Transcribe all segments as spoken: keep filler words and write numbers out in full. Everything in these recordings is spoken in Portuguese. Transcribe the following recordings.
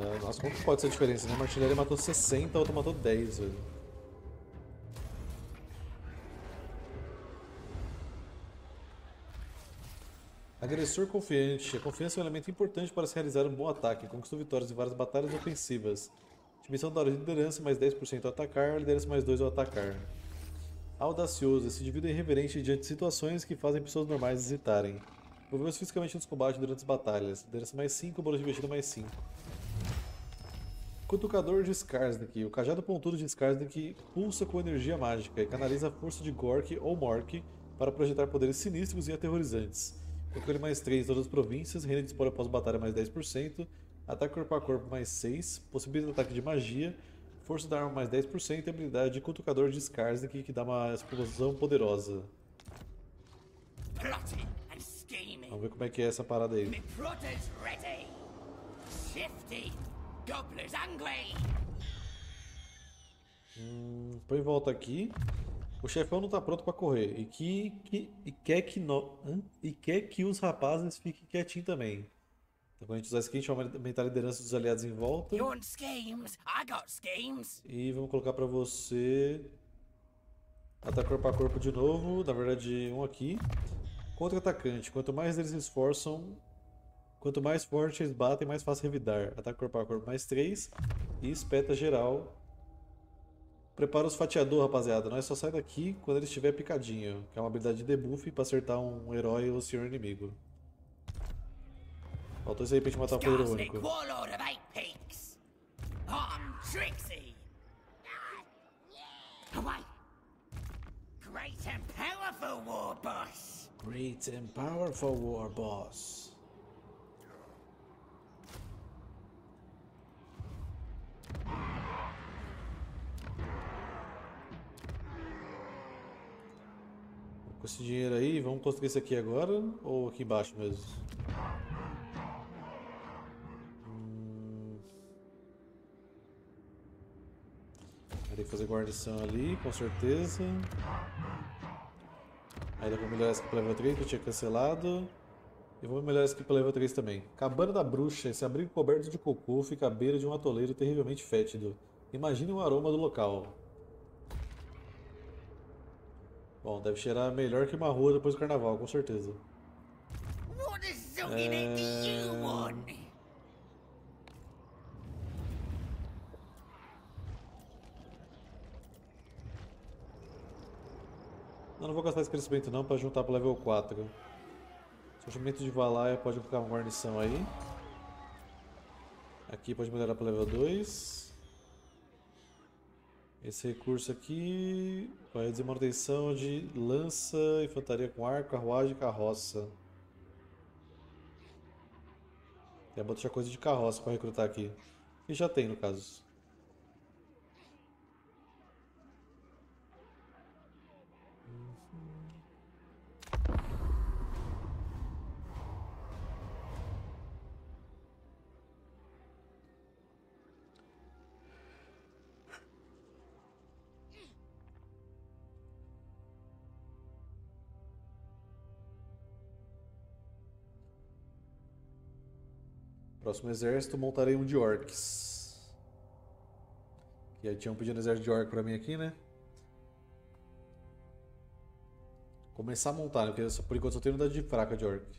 É, nossa, como que pode ser a diferença, né? Uma artilharia matou sessenta, a outra matou dez, velho. Agressor confiante. A confiança é um elemento importante para se realizar um bom ataque. Conquistou vitórias em várias batalhas ofensivas. Dimensão da hora de liderança, mais dez por cento ao atacar, liderança mais dois ao atacar. Audacioso. Esse indivíduo é irreverente diante de situações que fazem pessoas normais hesitarem. Movimentos fisicamente nos combates durante as batalhas. Liderança mais cinco, bônus de investida mais cinco. Cutucador de Skarsnik. O cajado pontudo de Skarsnik pulsa com energia mágica e canaliza a força de Gork ou Mork para projetar poderes sinistros e aterrorizantes. Controle mais três em todas as províncias, renda de espólio após batalha mais dez por cento, ataque corpo a corpo mais seis, possibilidade de ataque de magia, força da arma mais dez por cento e habilidade de cutucador de Skarsnik que dá uma explosão poderosa. Vamos ver como é que é essa parada aí. Hum, põe em volta aqui. O chefão não tá pronto pra correr e, que, que, e, quer que no, e quer que os rapazes fiquem quietinhos também. Então quando a gente usar isso aqui, a gente vai aumentar a liderança dos aliados em volta. E vamos colocar pra você... Ataque corpo a corpo de novo, na verdade um aqui. Contra-atacante, quanto mais eles se esforçam, quanto mais forte eles batem, mais fácil revidar. Ataque corpo a corpo mais três e espeta geral. Prepara os fatiador, rapaziada. Nós só sai daqui quando ele estiver picadinho, que é uma habilidade de debuff para acertar um herói ou senhor inimigo. Faltou isso aí pra gente matar um poder único. Warlord of Eight Peaks. I'm Trixie. Away. Great and powerful Warboss. Great and powerful Warboss. Com esse dinheiro aí, vamos construir isso aqui agora ou aqui embaixo mesmo? Hum... Vai ter que fazer guarnição ali, com certeza. Aí dá pra melhorar esse aqui para level três, que eu tinha cancelado. E vou melhorar esse aqui para level três também. Cabana da Bruxa. Esse abrigo coberto de cocô fica à beira de um atoleiro terrivelmente fétido. Imagine o aroma do local. Bom, deve cheirar melhor que uma rua depois do carnaval, com certeza. É... Eu não vou gastar esse crescimento não, para juntar para o level quatro. Surgimento de Valaia pode aplicar uma guarnição aí. Aqui pode melhorar para o level dois. Esse recurso aqui vai reduzir manutenção de lança, infantaria com arco, carruagem e carroça. Tem uma outra coisa de carroça para recrutar aqui. E já tem no caso. Próximo exército, montarei um de orcs. E aí tinham pedido um exército de orc pra mim aqui, né? Começar a montar, né? Porque eu, por enquanto só tenho unidade de fraca de orc.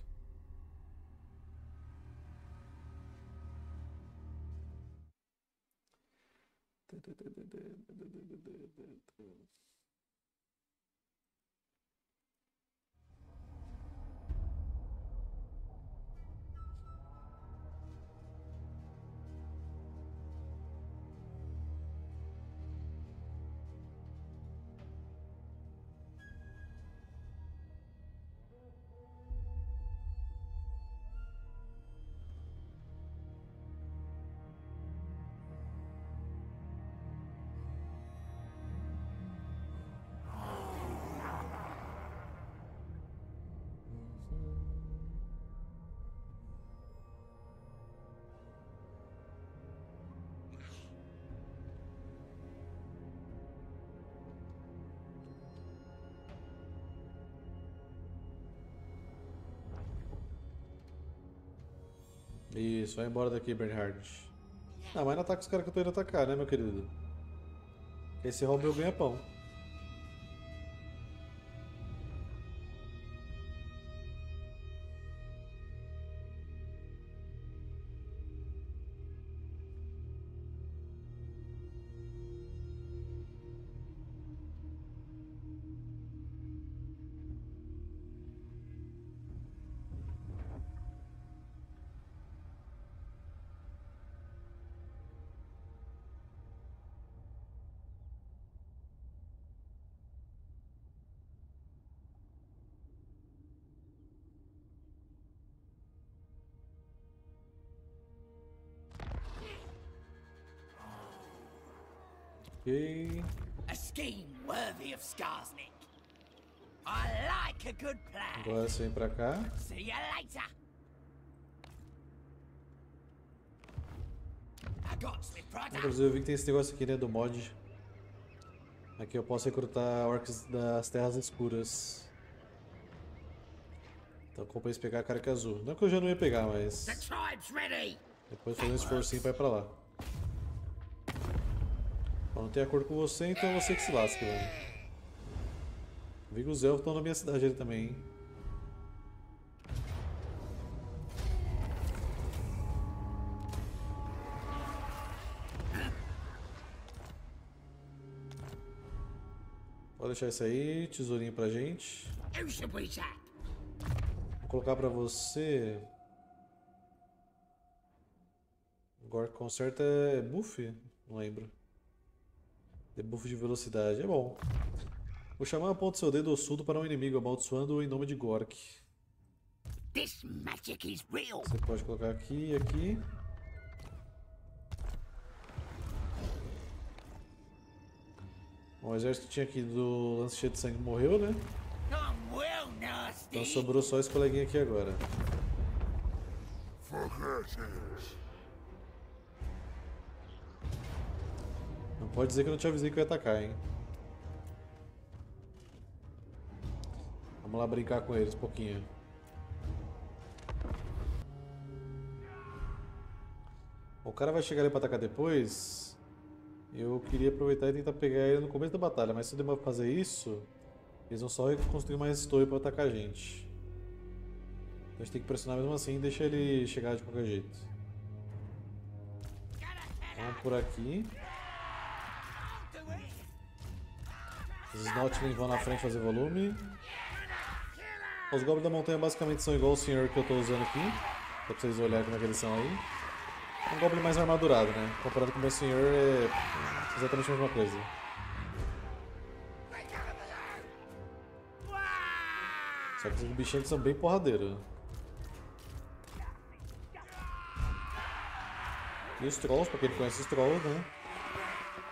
Isso, vai embora daqui, Bernhard. Não, mas não ataca os caras que eu tô indo atacar, né, meu querido? Esse rouba eu ganho pão. A scheme worthy of Skarsnik. I like a good plan. Agora você vem pra cá. See you later. Inclusive eu vi que tem esse negócio aqui, né, do mod. Aqui eu posso recrutar orcs das terras escuras. Então compensa pegar a carca azul. Não que eu já não ia pegar, mas depois fazer um esforcinho pra ir pra lá. Não tem acordo com você, então você que se lasca, velho. Vi que os elfos estão na minha cidade ali também, hein? Pode deixar isso aí, tesourinho pra gente. Vou colocar pra você. Gork conserta é buff? Não lembro. Debuff de velocidade, é bom. Vou chamar a ponta do seu dedo ossudo para um inimigo, amaldiçoando-o em nome de Gork. Você pode colocar aqui e aqui. Bom, o exército que tinha aqui do lance cheio de sangue morreu, né? Então sobrou só esse coleguinha aqui agora. Não pode dizer que eu não te avisei que eu ia atacar, hein? Vamos lá brincar com eles um pouquinho. O cara vai chegar ali pra atacar depois. Eu queria aproveitar e tentar pegar ele no começo da batalha, mas se eu demorar pra fazer isso, eles vão só construir mais torre pra atacar a gente. Então a gente tem que pressionar mesmo assim e deixar ele chegar de qualquer jeito. Vamos por aqui. Os Snotling vão na frente fazer volume. Os Goblins da Montanha basicamente são igual o senhor que eu estou usando aqui. Só pra vocês olharem como é que eles são aí. É um Goblin mais armadurado, né? Comparado com o meu senhor, é exatamente a mesma coisa. Só que esses bichinhos são bem porradeiros. E os Trolls, pra quem conhece os Trolls, né?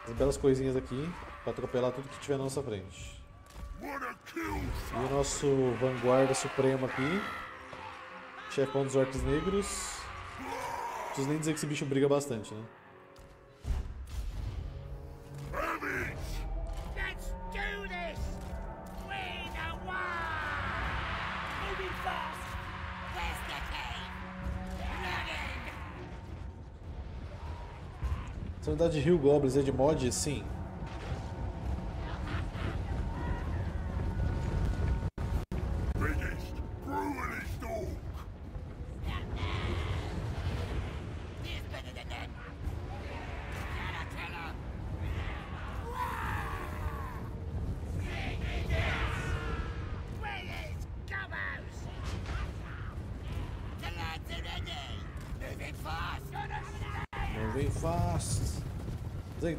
As belas coisinhas aqui para atropelar tudo que tiver na nossa frente. E o nosso vanguarda supremo aqui, chefão dos orcs negros. Não preciso nem dizer que esse bicho briga bastante, né? Essa unidade de Hill Goblins é de mod? Sim.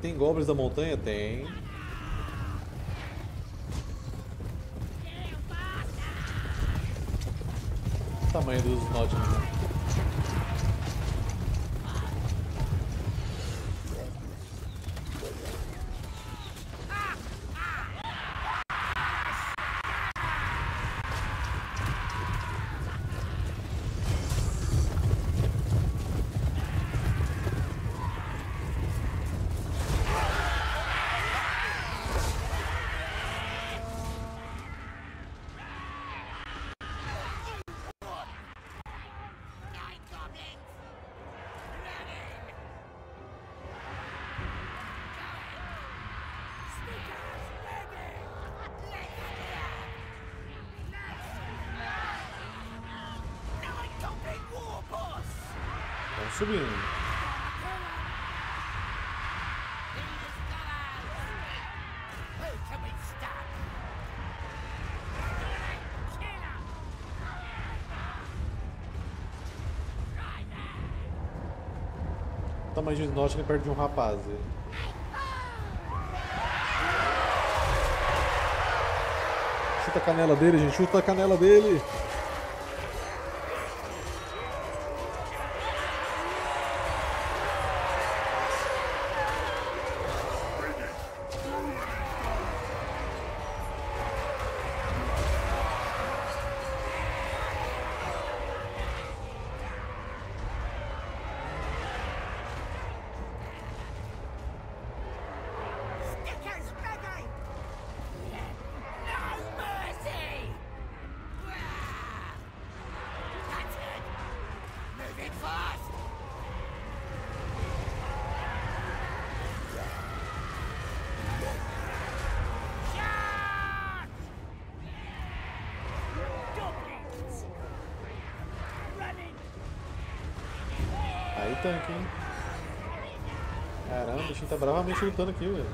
Tem goblins da montanha? Tem. O tamanho dos Snotling. Estão subindo. De Snotling perto de um rapaz. Chuta a canela dele, gente. Chuta a canela dele. Tanque, hein? Caramba, o bichinho tá bravamente lutando aqui, velho.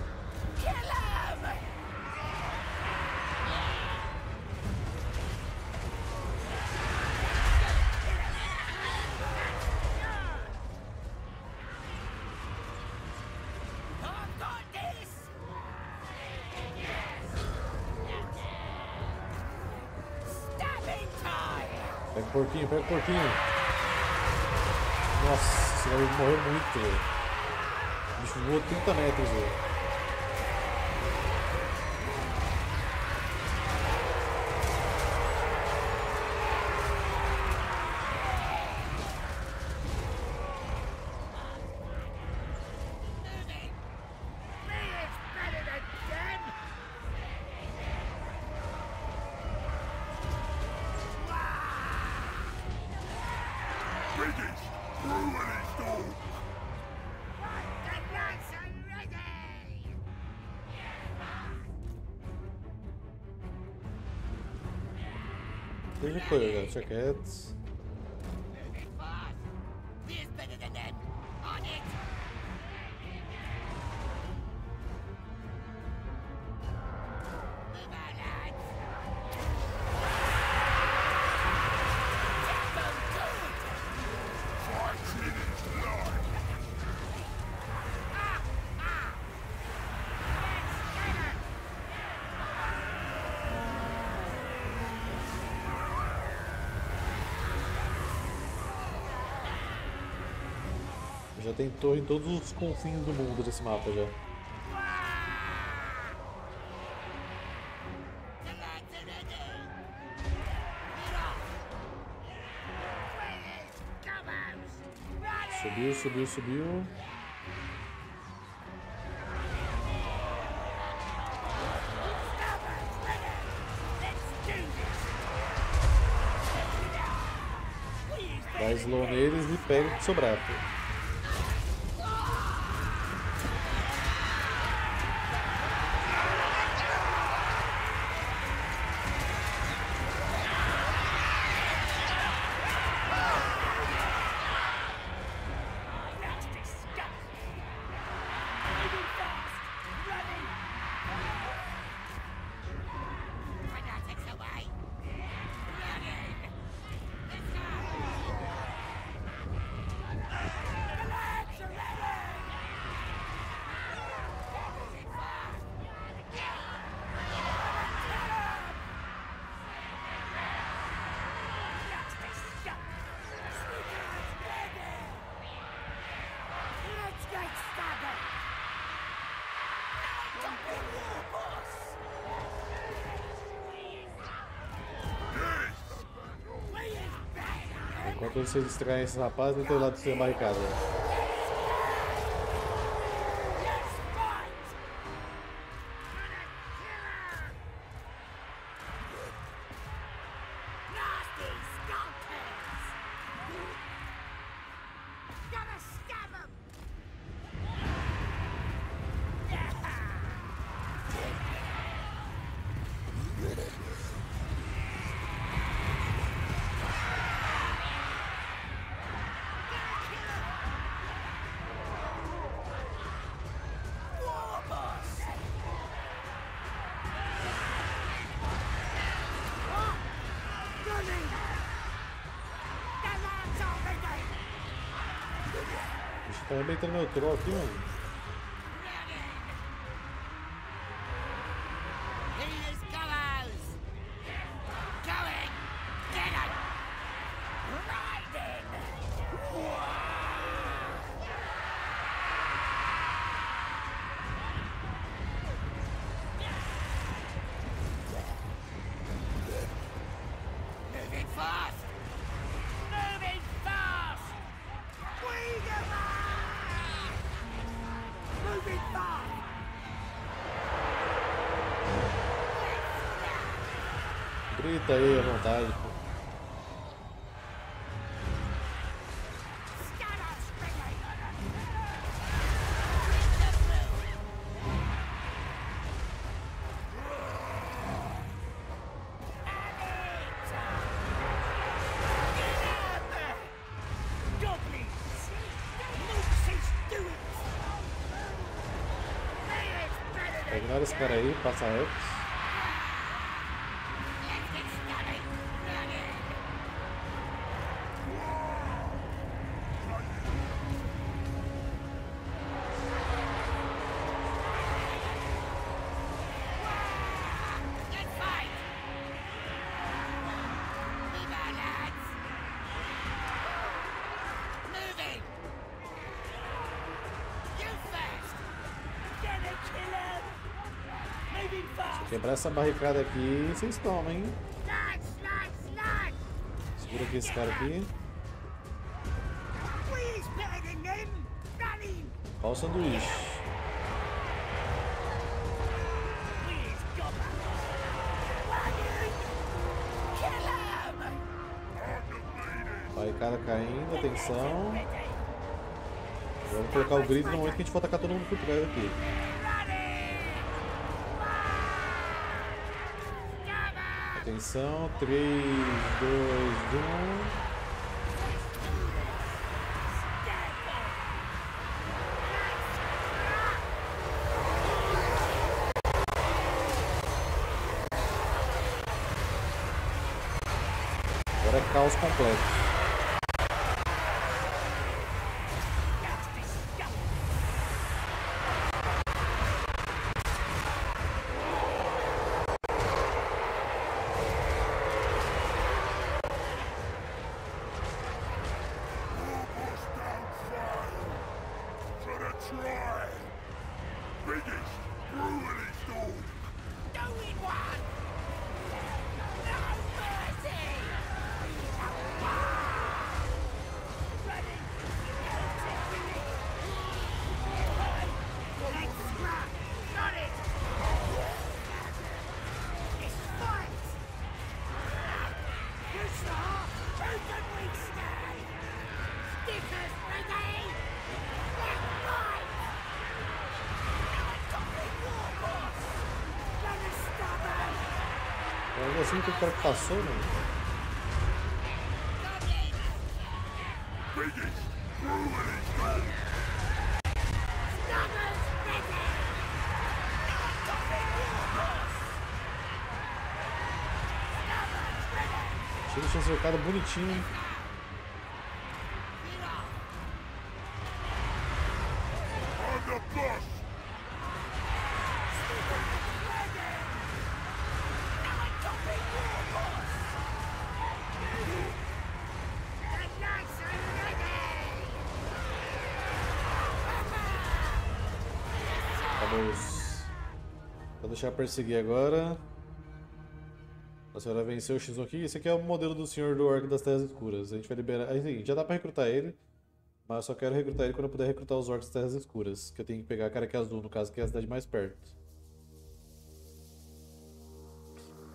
Pega o porquinho, pega o porquinho. Nossa. Ele morreu muito. O bicho voou trinta metros. Véio. Ele foi, galera. Checkets. Já tem torre em todos os confins do mundo desse mapa já. Subiu, subiu, subiu. Dá slow neles e pega o que sobrar. Quando vocês distraem esse rapaz, não tem lado de ser barricada. Deixa eu arrebentar meu troll aqui, mano. Grita aí à vontade. Ignora esse cara aí, passa reto. Quebrar essa barricada aqui, vocês tomam, hein? Segura aqui esse cara aqui. Olha o sanduíche. Barricada caindo, atenção. Vamos colocar o grito no momento que a gente for atacar todo mundo por trás aqui. Atenção, três, dois, um. Agora é caos completo. Assim que o cara passou, mano. Chega de cercado bonitinho. Vou deixar perseguir agora. A senhora venceu o xis um aqui. Esse aqui é o modelo do senhor do Orc das Terras Escuras. A gente vai liberar. É o seguinte, já dá pra recrutar ele, mas eu só quero recrutar ele quando eu puder recrutar os Orcs das Terras Escuras. Que eu tenho que pegar a Careca Azul, no caso, que é a cidade mais perto.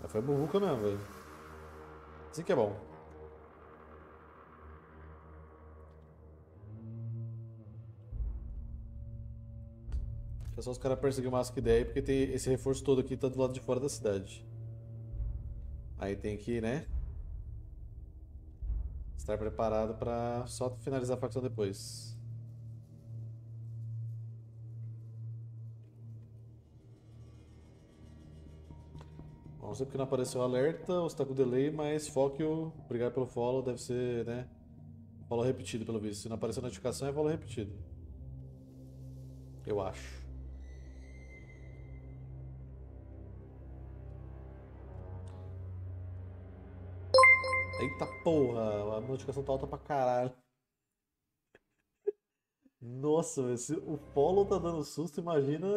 Ah, foi a burruca mesmo, velho. Assim que é bom. É só os caras perseguirem o máximo que der aí, porque tem esse reforço todo aqui, tá do lado de fora da cidade. Aí tem que, né, estar preparado pra só finalizar a facção depois. Bom, não sei porque não apareceu o alerta, ou se tá com delay, mas foco. Obrigado pelo follow, deve ser, né, Valor repetido, pelo visto. Se não aparecer notificação, é valor repetido. Eu acho. Eita porra, a notificação tá alta pra caralho. Nossa, se o follow tá dando susto, imagina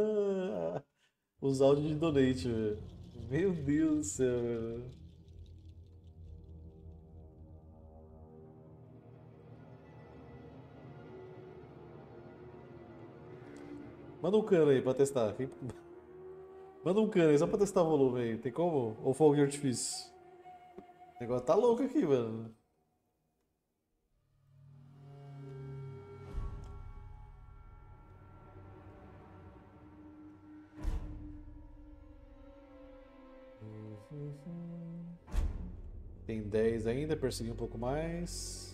os áudios de donate, velho. Meu Deus do céu, velho. Manda um cano aí pra testar. Manda um cano aí só pra testar o volume aí. Tem como? Ou fogo de artifício? O negócio tá louco aqui, mano. Tem dez ainda, persegui um pouco mais.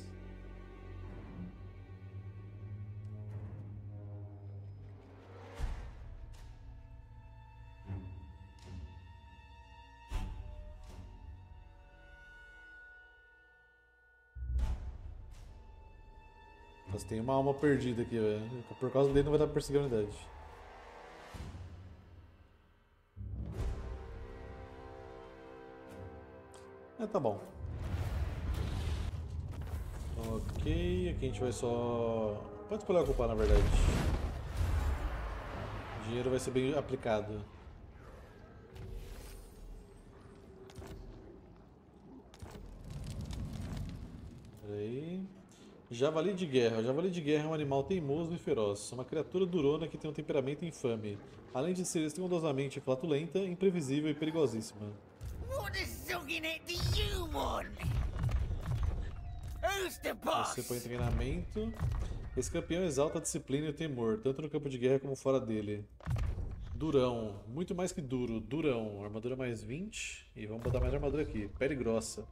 Tem uma alma perdida aqui, velho. Por causa dele não vai dar pra perseguir a unidade. É, tá bom. Ok, aqui a gente vai só... Pode escolher ocupar, na verdade. O dinheiro vai ser bem aplicado. Peraí... Javali de guerra. O javali de guerra é um animal teimoso e feroz. Uma criatura durona que tem um temperamento infame. Além de ser estrondosamente flatulenta, imprevisível e perigosíssima. Você põe em treinamento. Esse campeão exalta a disciplina e o temor, tanto no campo de guerra como fora dele. Durão. Muito mais que duro. Durão. Armadura mais vinte. E vamos botar mais armadura aqui. Pele grossa.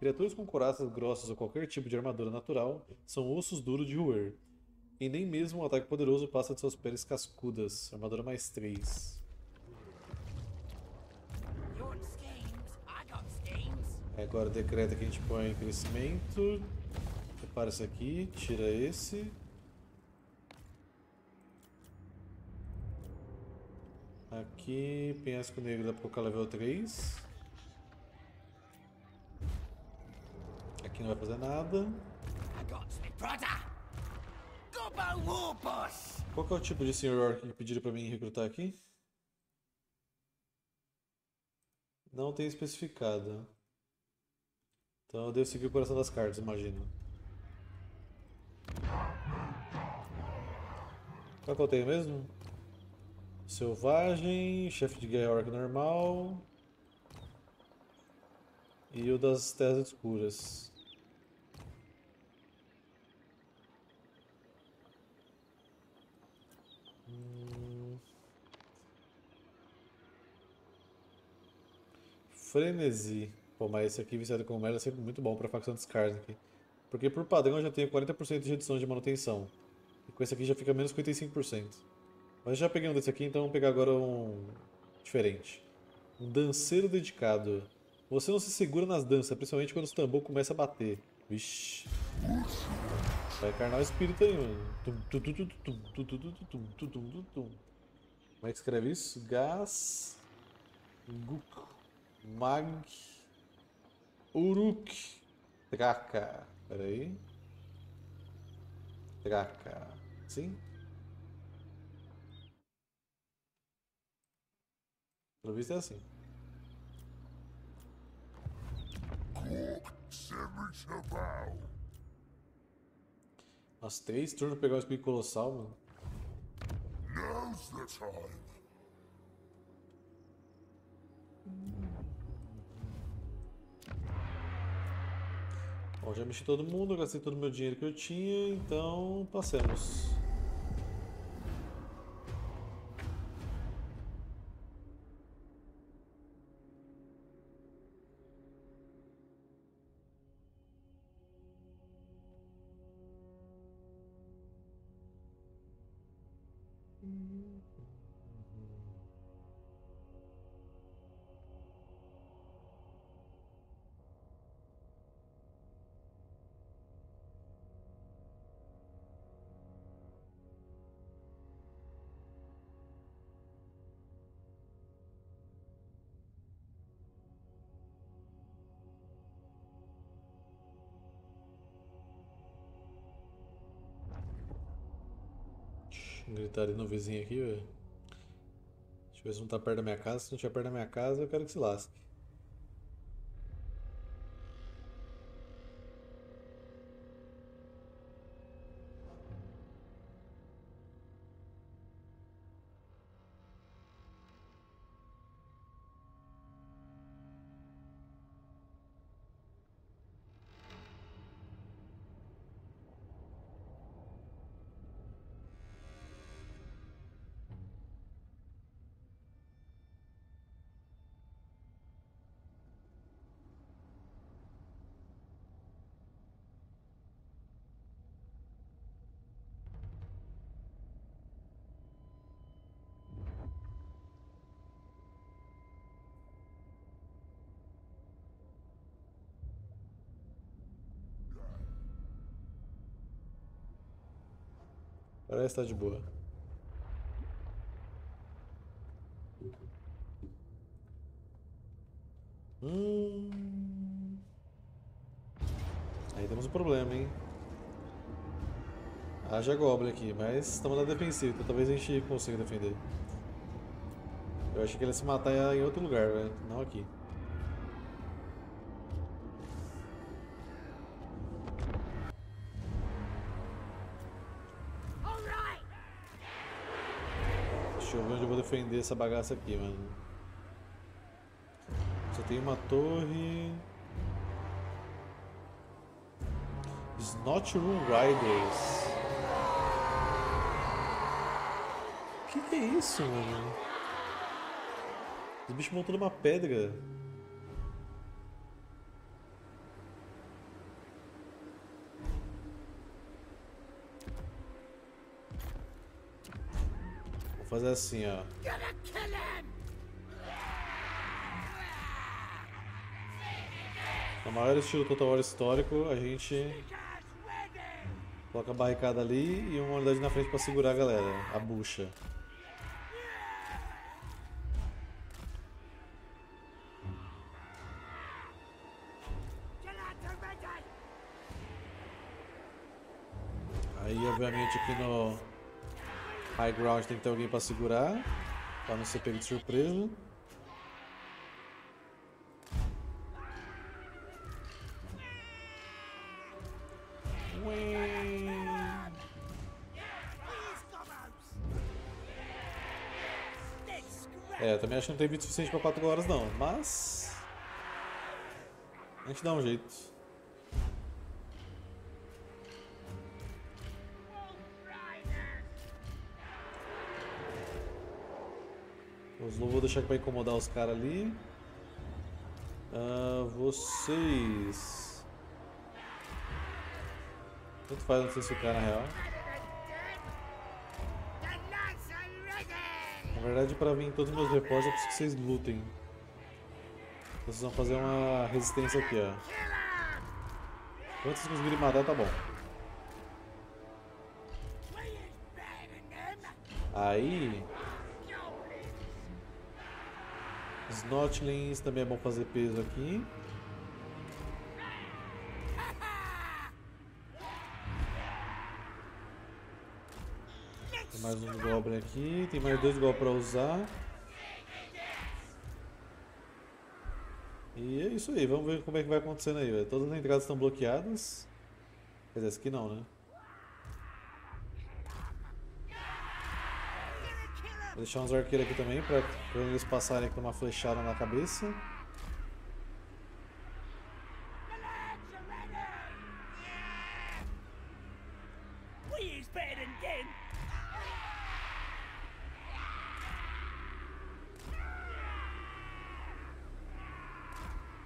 Criaturas com coraças grossas ou qualquer tipo de armadura natural são ossos duros de roer. E nem mesmo um ataque poderoso passa de suas peles cascudas. Armadura mais três. Agora decreta que a gente põe em crescimento. Prepara isso aqui, tira esse. Aqui, penhasco negro dá pra colocar level três. Aqui não vai fazer nada. Qual que é o tipo de senhor que pediram pra mim recrutar aqui? Não tem especificado. Então eu devo seguir o coração das cartas, imagino. Qual que eu tenho mesmo? Selvagem, chefe de guerra orc normal. E o das terras escuras. Hum... Frenesi. Pô, mas esse aqui viciado com mel é sempre muito bom pra facção de Skarsnik. Porque por padrão eu já tenho quarenta por cento de redução de manutenção. E com esse aqui já fica menos cinquenta e cinco por cento. Mas eu já peguei um desse aqui, então vamos pegar agora um... diferente. Um danceiro dedicado. Você não se segura nas danças, principalmente quando o tambor começa a bater. Vixi. Vai encarnar o espírito aí, mano. Como é que escreve isso? Gás... Guk... Mag... Uruk... Draka. Pera aí. Draka. Sim? Pelo visto é assim. Nossa, três turnos pra pegar o espírito colossal, mano. Bom, já mexi todo mundo, gastei todo o meu dinheiro que eu tinha, então passemos. gritaria no vizinho aqui, velho. Deixa eu ver se não tá perto da minha casa. Se não tiver perto da minha casa, eu quero que se lasque. Parece estar de boa. Hum. Aí temos um problema, hein? Haja Goblin aqui, mas estamos na defensiva, então talvez a gente consiga defender. Eu achei que ele ia se matar em outro lugar, velho. Não aqui. Defender essa bagaça aqui, mano. Só tem uma torre. Snotling Riders. Que que é isso, mano? Os bichos montaram uma pedra. Vou fazer assim, ó. No maior estilo Total War histórico, a gente coloca a barricada ali e uma unidade na frente para segurar a galera, a bucha. Aí, obviamente, aqui no high ground tem que ter alguém para segurar, para não ser pego de surpresa. É, eu também acho que não tem vídeo suficiente para quatro horas não, mas a gente dá um jeito. Os loucos vou deixar para incomodar os caras ali. Ah, vocês. Tanto faz, não sei se o cara na real. Na verdade, para vir em todos os meus reportes, eu preciso que vocês lutem. Vocês vão fazer uma resistência aqui, ó. Quando vocês conseguirem matar, tá bom. Aí. Snotlings também é bom fazer peso aqui. Tem mais um Goblin aqui, tem mais dois Goblins para usar. E é isso aí, vamos ver como é que vai acontecendo aí, véio. Todas as entradas estão bloqueadas. Quer dizer, essa aqui não, né? Vou deixar uns arqueiros aqui também, para eles passarem com uma flechada na cabeça.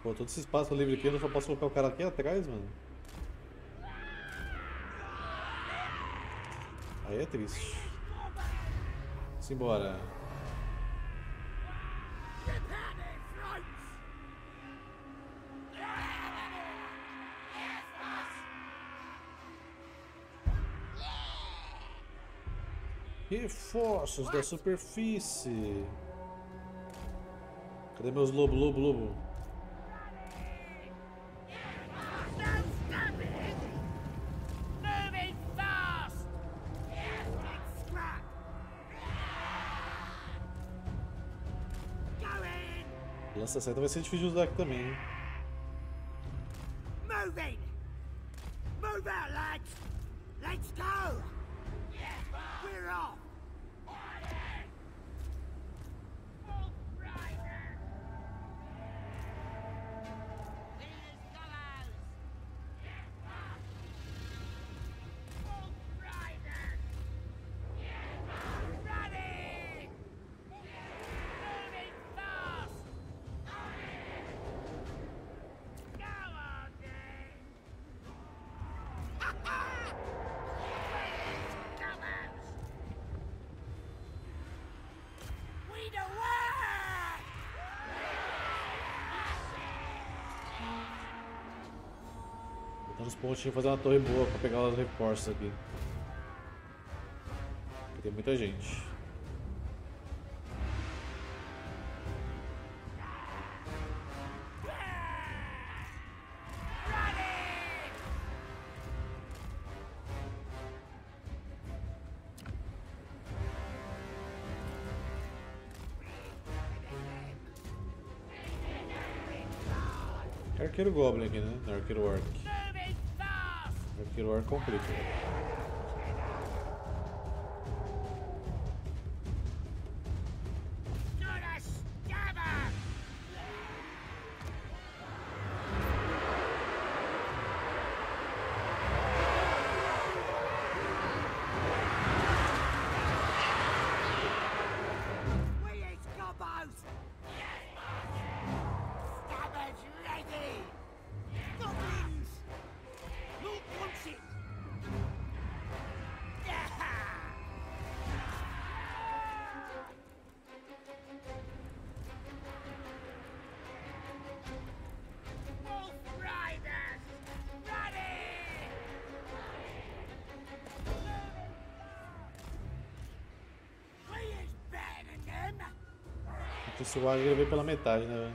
Pô, todo esse espaço livre aqui, eu não só posso colocar o cara aqui atrás, mano. Aí é triste. Simbora. Reforços da superfície. Cadê meus lobo, lobo, lobo? Moving fast. Yes, it's scrap. Lança seta vai ser difícil de usar aqui também, hein? Moving! Move out, lads! Let's go! We're off! Os pontinhos, fazer uma torre boa para pegar os reforços aqui. Porque tem muita gente. Arqueiro Goblin aqui, né? Não, Arqueiro Orc. Arqueiro Orc complica. Esse Wagner veio pela metade, né?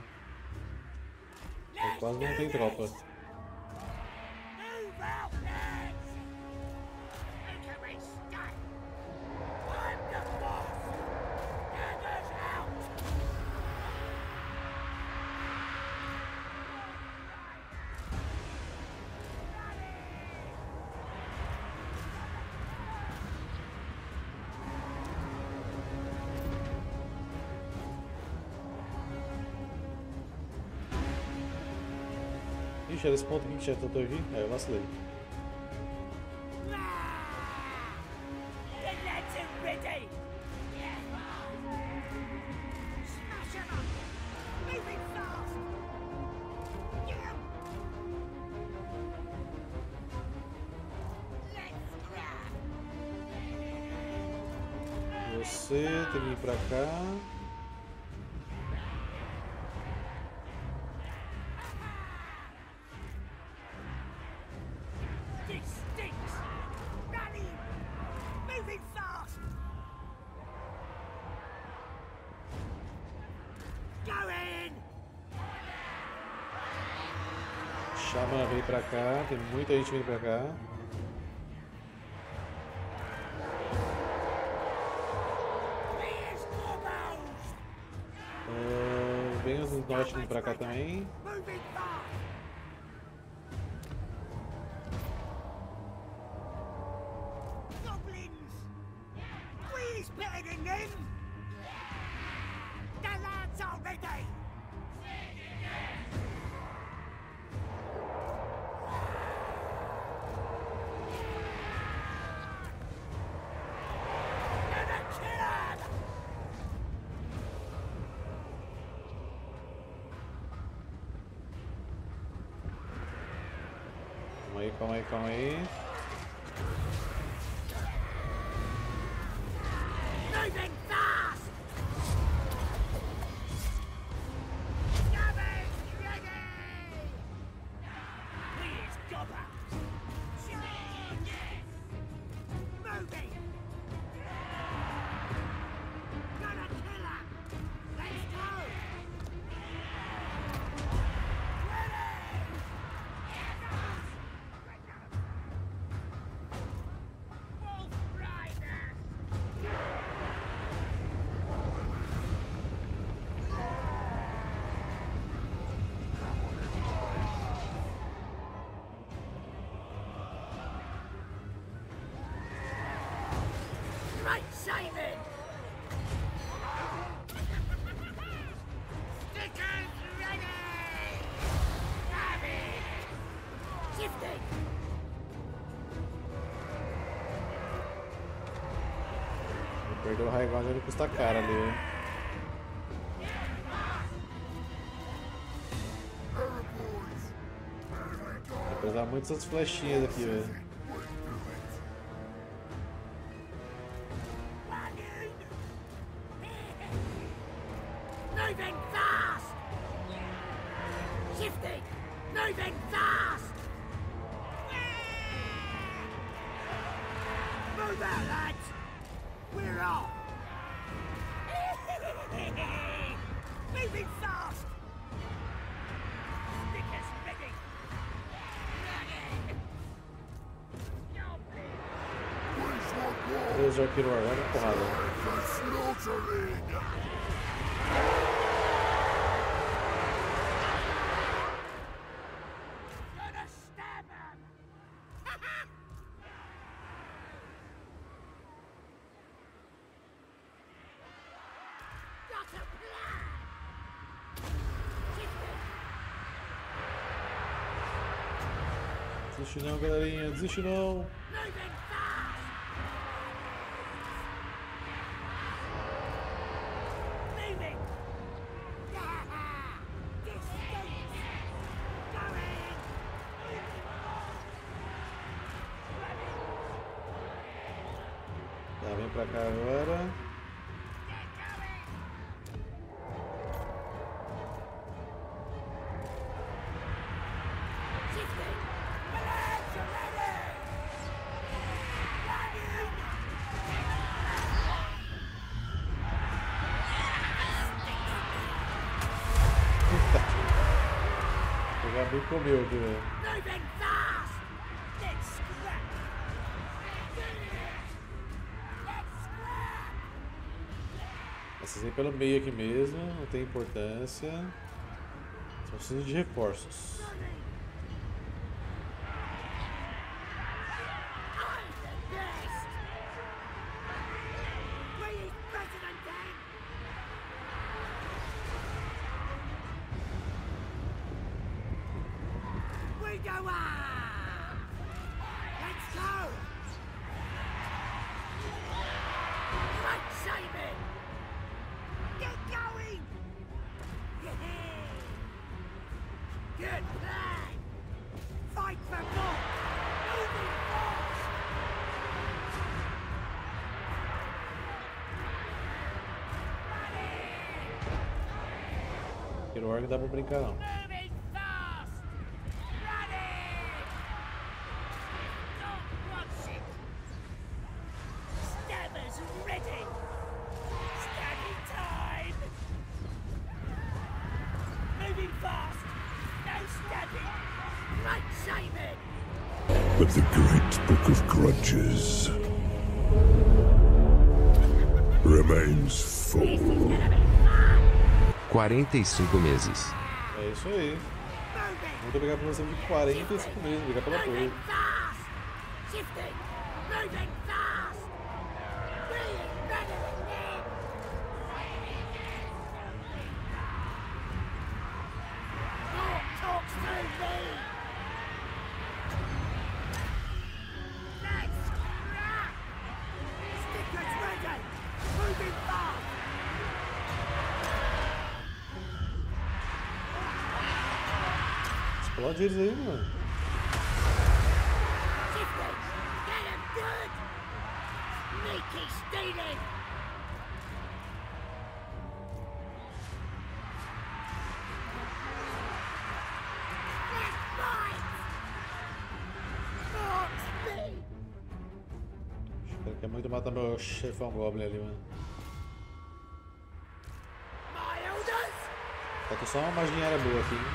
Ele quase não tem tropa. Ixi, era esse ponto aqui que tinha tanto aqui? É, eu vacilei. Você tem que ir pra cá. Xamã veio pra cá, tem muita gente vindo pra cá. Uh, vem os do norte vindo pra cá também. Calma aí, calma aí. Perdeu o high ground, ele custa cara ali, hein? Vai precisar muito dessas flechinhas aqui, velho. Já pirou, olha a porrada. Desiste não, galerinha, desiste não. Pra cá agora. Eita! Pegar bem comeu aqui, velho. Essas aí pelo meio aqui mesmo, não tem importância. Só preciso de reforços. O org dá pra brincar não. But the great book of grudges remains full. quarenta e cinco meses. É isso aí. Muito obrigado por você de quarenta e cinco meses. Obrigado pela apoio. Explode eles aí, mano. Espero que é muito matar meu chefão Goblin ali, mano. Falta só uma maginheira boa aqui, hein?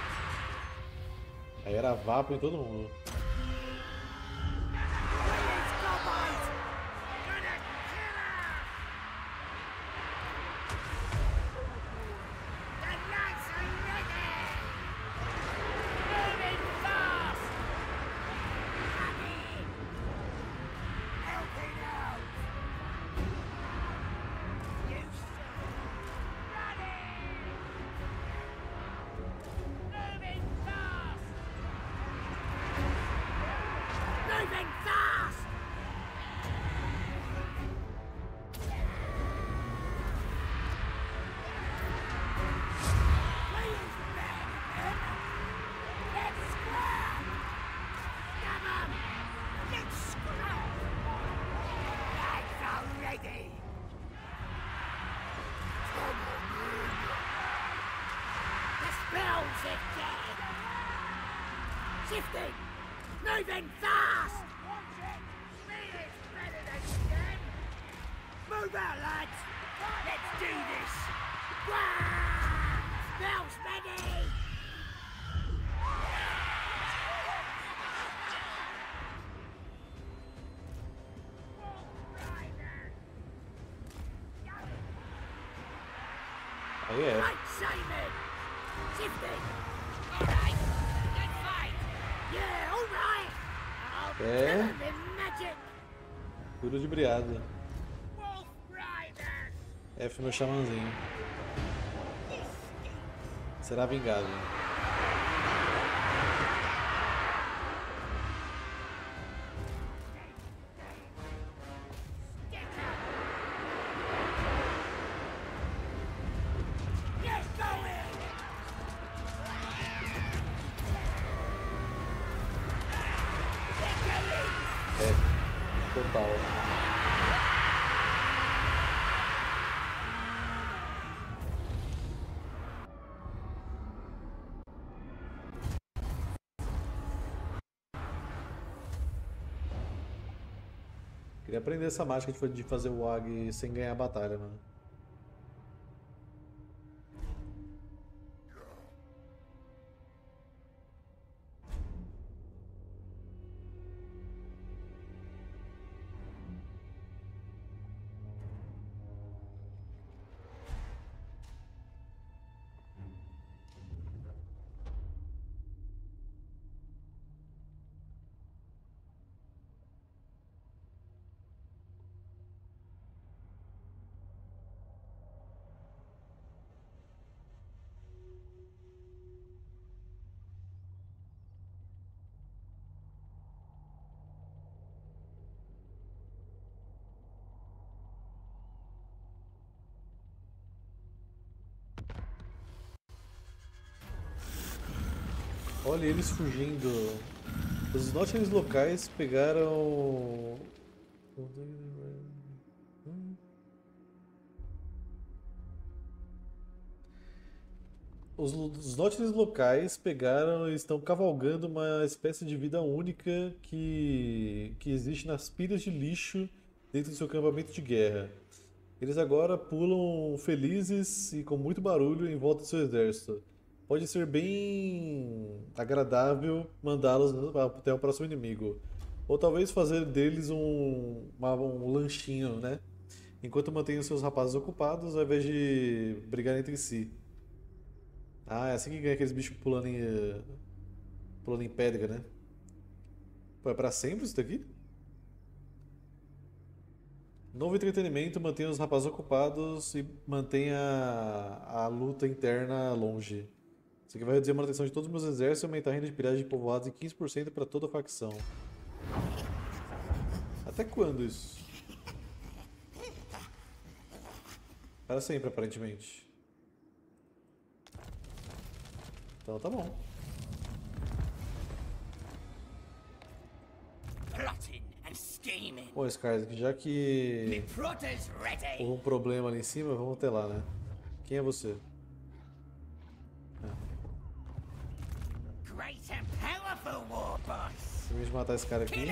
Aí era vapo em todo mundo. Shifting! Shifting! Moving fast! Speed is better than skin! Move out, lads! Let's do this! Wah! Smells many! Oh, yeah. Right, Simon! Shifting! Alright! Good fight! Yeah, alright! I'll é. Kill him in magic! Puro de briada. Wolf Rider! F no chamanzinho. Será vingado. Queria aprender essa mágica de fazer o A G sem ganhar a batalha, mano. Olha eles fugindo. Os Snotlings locais pegaram... Os Snotlings locais pegaram e estão cavalgando uma espécie de vida única que, que existe nas pilhas de lixo dentro do seu acampamento de guerra. Eles agora pulam felizes e com muito barulho em volta do seu exército. Pode ser bem agradável mandá-los até o próximo inimigo. Ou talvez fazer deles um, uma, um lanchinho, né? Enquanto mantém os seus rapazes ocupados, ao invés de brigar entre si. Ah, é assim que ganha aqueles bichos pulando em, pulando em pedra, né? Pô, é pra sempre isso daqui? Novo entretenimento, mantenha os rapazes ocupados e mantenha a, a luta interna longe. Isso aqui vai reduzir a manutenção de todos os meus exércitos e aumentar a renda de pilhagem de povoados em quinze por cento para toda a facção. Até quando isso? Para sempre, aparentemente. Então tá bom. Bom, Skarsnik, já que houve um problema ali em cima, vamos até lá, né? Quem é você? Vamos matar esse cara aqui.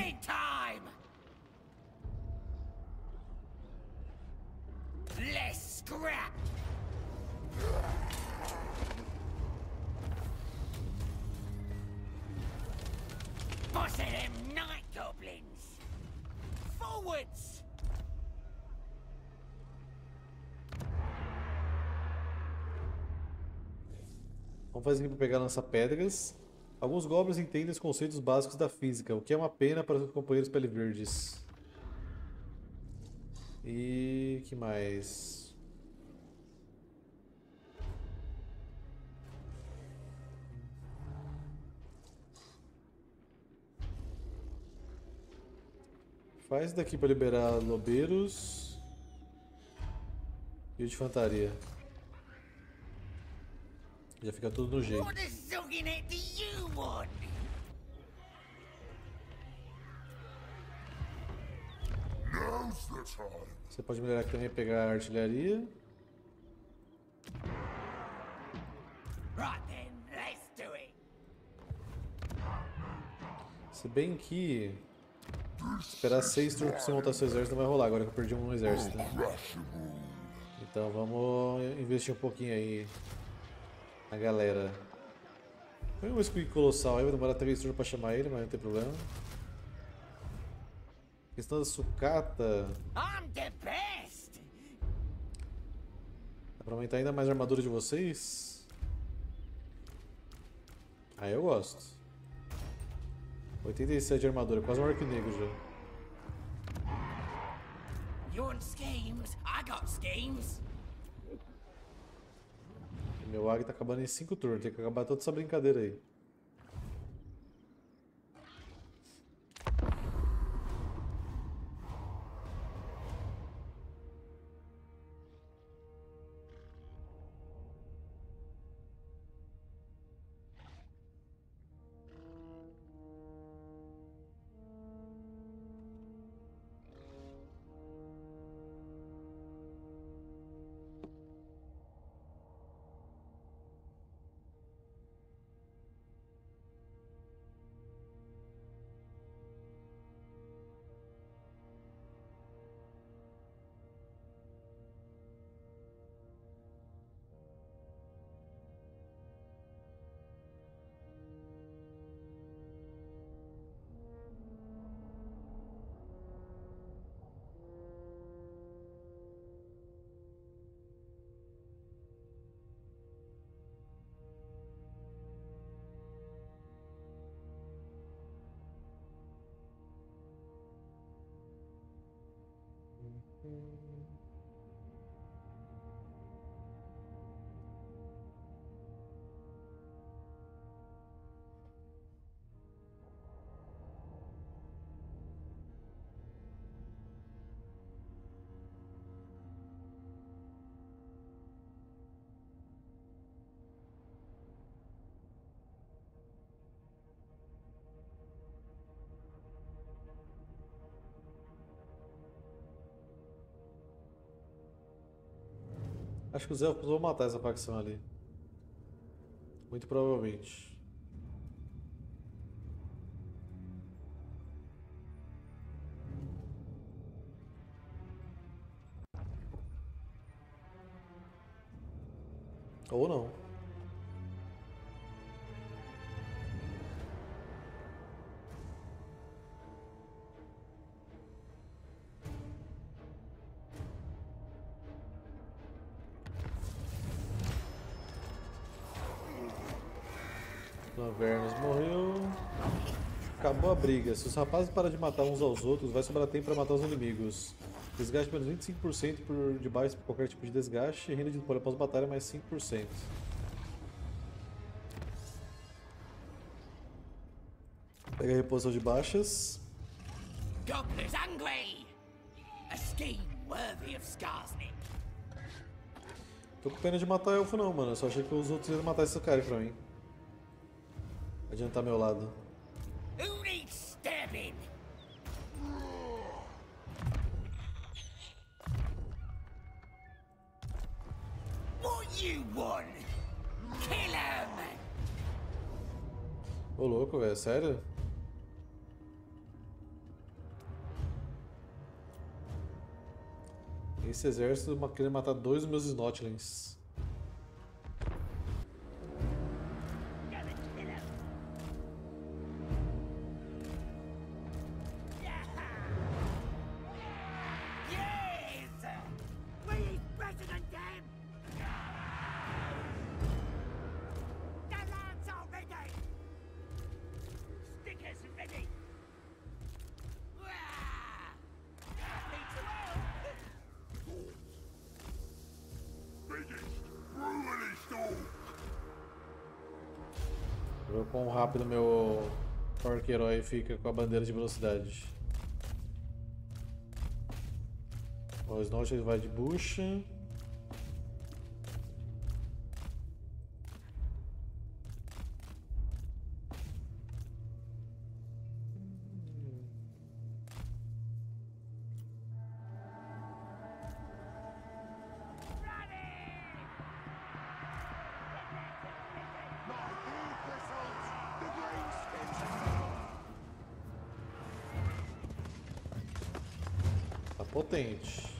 Vamos fazer aqui para pegar lança-pedras. Alguns goblins entendem os conceitos básicos da física, o que é uma pena para os companheiros Pele-Verdes. E que mais? Faz daqui para liberar lobeiros e o de infantaria. Já fica tudo no jeito. Você pode melhorar aqui também e pegar a artilharia. Right then, let's Se bem que... Esperar seis turnos pra montar seu exército não vai rolar, agora que eu perdi um exército. Então vamos investir um pouquinho aí na galera. Põe um escudo colossal aí, vai demorar três turnos pra chamar ele, mas não tem problema. Questão da sucata. Dá pra aumentar ainda mais a armadura de vocês? Aí eu gosto. oitenta e sete de armadura, quase um arco negro já. Meu águia tá acabando em cinco turnos, tem que acabar toda essa brincadeira aí. Acho que os elfos vão matar essa facção ali. Muito provavelmente. Ou não. Vermes morreu. Acabou a briga. Se os rapazes param de matar uns aos outros, vai sobrar tempo para matar os inimigos. Desgaste menos vinte e cinco por cento por debaixo por qualquer tipo de desgaste. Renda de dano após batalha mais cinco por cento. Pega a reposição de baixas. Goblins angry! A scheme worthy of Skarsnik. Tô com pena de matar elfo não, mano. Eu só achei que os outros iam matar esse cara pra mim. Adiantar meu lado. Ô louco, velho, sério? Esse exército queria matar dois dos meus Snotlings. Vou ver quão rápido meu orc-herói fica com a bandeira de velocidade. O Snotling vai de bucha. potente.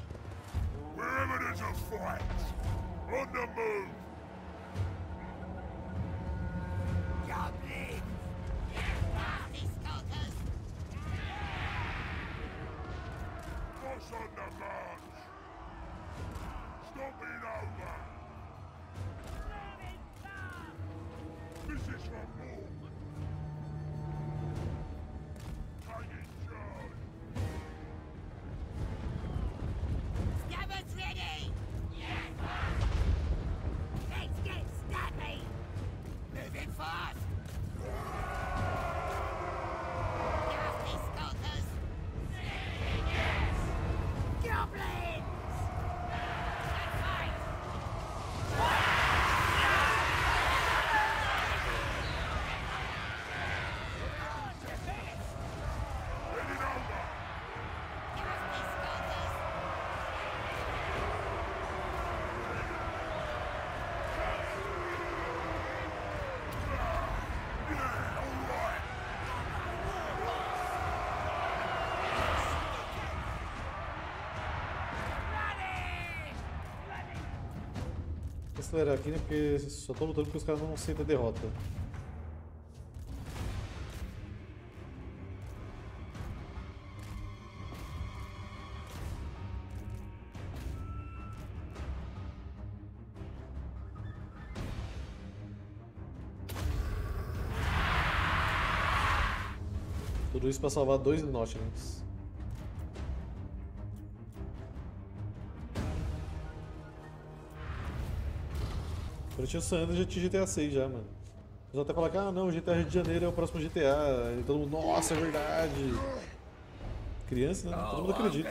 Acelerar aqui, né? Porque só tô lutando porque os caras não sentem a derrota. Tudo isso para salvar dois Snotlings. Eu tinha o San Andreas, já tinha G T A seis já, mano. O pessoal até fala que, ah não, o G T A Rio de Janeiro é o próximo G T A. E todo mundo, nossa, é verdade. Criança, né? Todo mundo acredita.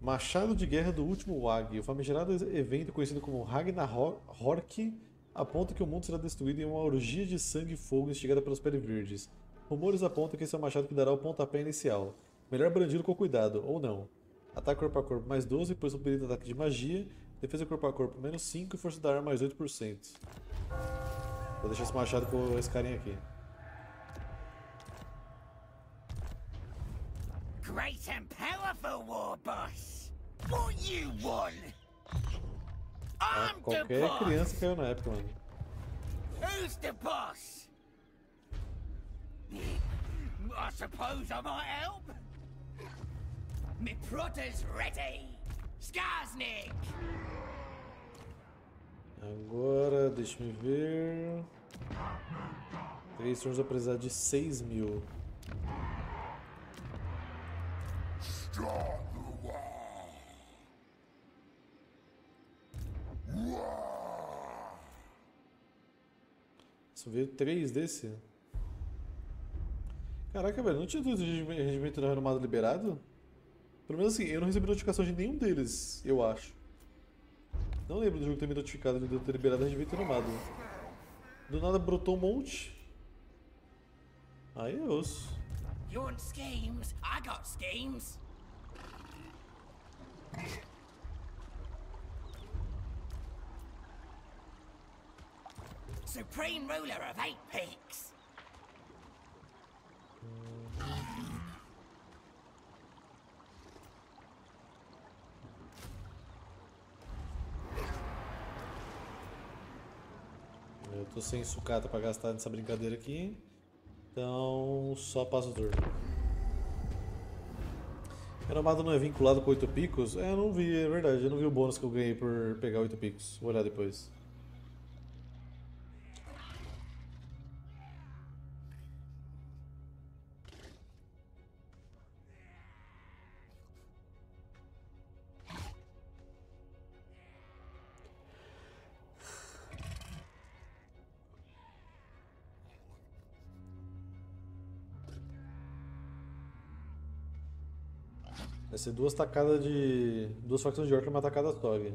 Machado de Guerra do Último Wag. O famigerado evento conhecido como Ragnarok aponta que o mundo será destruído em uma orgia de sangue e fogo instigada pelos Pele-Verdes. Rumores apontam que esse é o machado que dará o pontapé inicial. Melhor brandir com cuidado, ou não. Ataque corpo a corpo mais doze, depois um período de ataque de magia. Defesa corpo a corpo menos cinco e força da arma mais oito por cento. Vou deixar esse machado com esse carinha aqui. Great and powerful Warboss. What you won? Ah, qualquer criança caiu na época, mano. Who's the boss? I suppose I might help. My protter's ready. Skarsnik! Agora, deixa eu ver. Três turnos vai precisar de seis mil. Só veio três desse? Caraca, velho, não tinha tudo de rendimento não renomado liberado? Pelo menos assim, eu não recebi notificação de nenhum deles, eu acho. Não lembro do jogo ter me notificado de eu ter liberado rendimento renomado. Do nada brotou um monte. Aí é osso. Você quer schemes? Eu tenho schemes. Supreme Ruler of Eight Peaks. Eu tô sem sucata pra gastar nessa brincadeira aqui, então só passo o turno. Renomado não é vinculado com oito picos? É, eu não vi, é verdade, eu não vi o bônus que eu ganhei por pegar oito picos. Vou olhar depois. Vai ser duas tacadas de... duas facções de orc e uma tacada tog.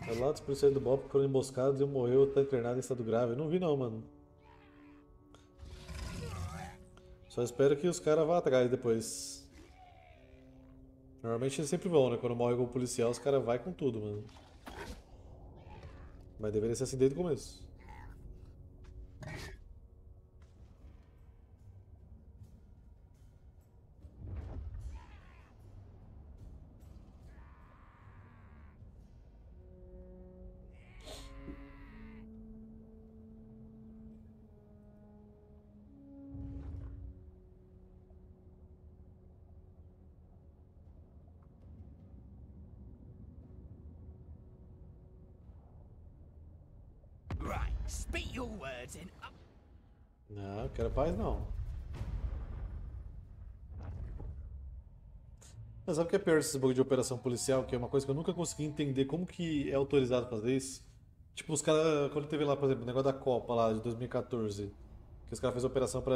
Relatos policiais do Bob foram emboscados e morreu, tá internado em estado grave. Eu não vi não, mano. Só espero que os caras vá atrás depois. Normalmente eles sempre vão, né? Quando morre algum policial, os caras vão com tudo, mano. Mas deveria ser assim desde o começo. Não, quero paz não. Mas sabe o que é pior desse bug de operação policial? Que é uma coisa que eu nunca consegui entender como que é autorizado fazer isso. Tipo, os caras, quando teve lá, por exemplo, o negócio da Copa lá de dois mil e quatorze, que os caras fez a operação pra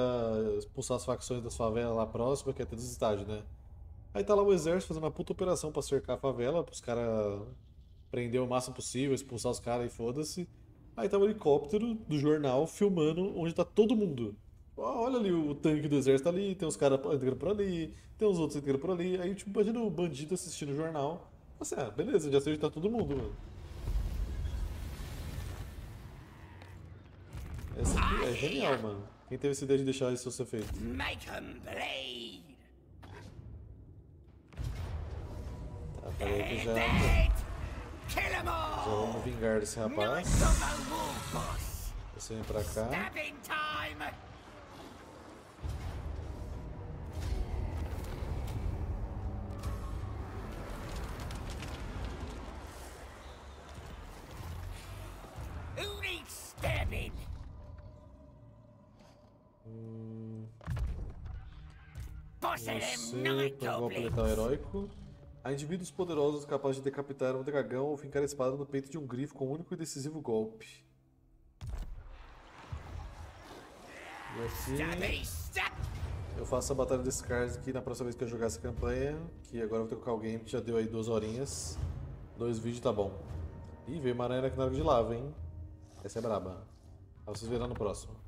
expulsar as facções das favelas lá próximas, que é até dos estádios, né? Aí tá lá o exército fazendo uma puta operação pra cercar a favela, pros caras prender o máximo possível, expulsar os caras e foda-se. Aí tá um helicóptero do jornal filmando onde tá todo mundo. Ó, olha ali o tanque do exército ali, tem uns caras entrando por ali, tem uns outros entrando por ali. Aí tipo, imagina o bandido assistindo o jornal. Assim, ah, beleza, já sei onde tá todo mundo, mano. Essa aqui é genial, mano. Quem teve essa ideia de deixar isso ser feito? Tá, peraí que já... Já vamos vingar desse rapaz. Você vem pra cá. Hum... Você pegou o apeletal heróico. Há indivíduos poderosos capazes de decapitar um dragão ou fincar a espada no peito de um grifo com um único e decisivo golpe. E assim, eu faço a batalha de Skarsnik aqui na próxima vez que eu jogar essa campanha, que agora eu vou trocar o game, já deu aí duas horinhas, dois vídeos, tá bom. Ih, veio uma aranha aqui na água de lava, hein? Essa é braba. Aí vocês verão no próximo.